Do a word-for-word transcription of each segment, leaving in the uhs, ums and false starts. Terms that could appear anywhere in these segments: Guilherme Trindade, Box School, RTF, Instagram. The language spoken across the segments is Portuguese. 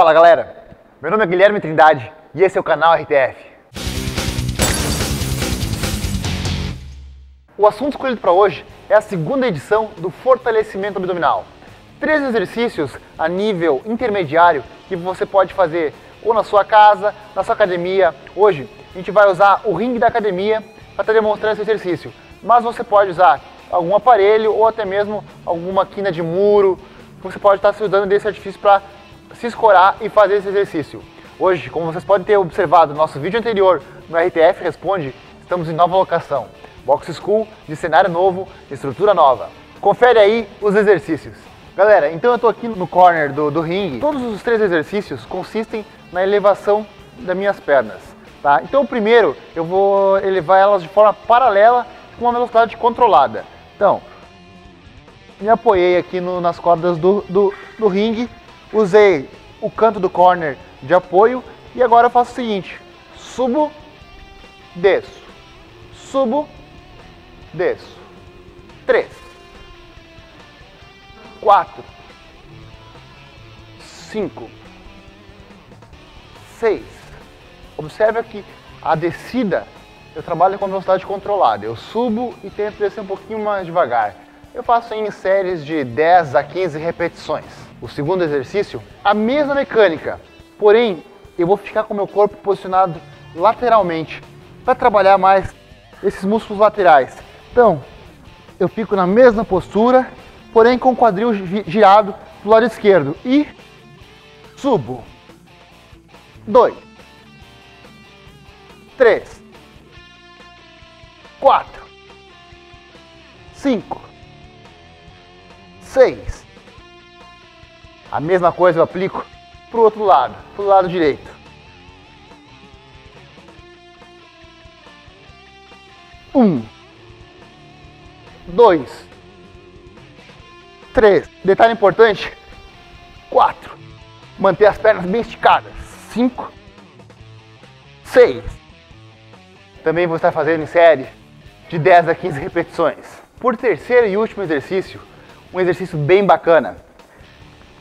Fala galera, meu nome é Guilherme Trindade e esse é o canal R T F. O assunto escolhido para hoje é a segunda edição do fortalecimento abdominal. Três exercícios a nível intermediário que você pode fazer ou na sua casa, na sua academia. Hoje a gente vai usar o ringue da academia para estar demonstrando esse exercício, mas você pode usar algum aparelho ou até mesmo alguma quina de muro. Você pode estar se usando desse artifício para se escorar e fazer esse exercício. Hoje, como vocês podem ter observado no nosso vídeo anterior no R T F Responde, estamos em nova locação, Box School, de cenário novo, de estrutura nova. Confere aí os exercícios. Galera, então eu estou aqui no corner do, do ringue. Todos os três exercícios consistem na elevação das minhas pernas, tá? Então o primeiro, eu vou elevar elas de forma paralela com uma velocidade controlada. Então, me apoiei aqui no, nas cordas do, do, do ringue, usei o canto do corner de apoio e agora eu faço o seguinte: subo, desço, subo, desço, três, quatro, cinco, seis. Observe que a descida eu trabalho com velocidade controlada, eu subo e tento descer um pouquinho mais devagar. Eu faço em séries de dez a quinze repetições. O segundo exercício, a mesma mecânica, porém eu vou ficar com o meu corpo posicionado lateralmente para trabalhar mais esses músculos laterais. Então, eu fico na mesma postura, porém com o quadril girado do lado esquerdo e subo, dois, três, quatro, cinco, seis. A mesma coisa eu aplico para o outro lado, para o lado direito. Um, dois, três. Detalhe importante: quatro. Manter as pernas bem esticadas. Cinco, seis. Também vou estar fazendo em série de dez a quinze repetições. Por terceiro e último exercício, um exercício bem bacana,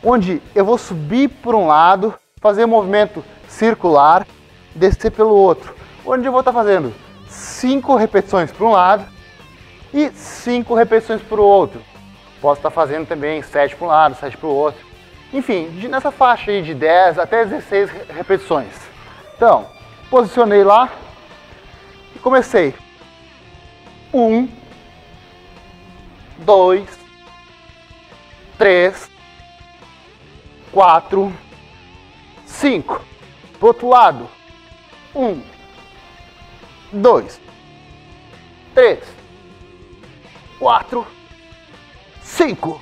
onde eu vou subir por um lado, fazer um movimento circular, descer pelo outro, onde eu vou estar fazendo cinco repetições para um lado e cinco repetições para o outro. Posso estar fazendo também sete para um lado, sete para o outro, enfim, nessa faixa aí de dez até dezesseis repetições. Então, posicionei lá e comecei. um, dois, três, quatro, cinco. Pro outro lado. um, dois, três, quatro, cinco.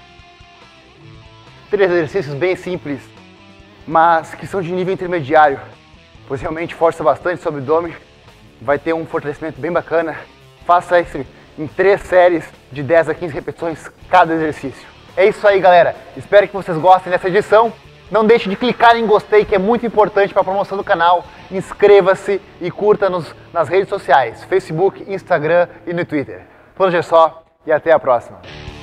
Três exercícios bem simples, mas que são de nível intermediário, pois realmente força bastante sobre o abdômen, vai ter um fortalecimento bem bacana. Faça isso em três séries de dez a quinze repetições cada exercício. É isso aí, galera. Espero que vocês gostem dessa edição. Não deixe de clicar em gostei, que é muito importante para a promoção do canal. Inscreva-se e curta-nos nas redes sociais, Facebook, Instagram e no Twitter. Por hoje é só e até a próxima.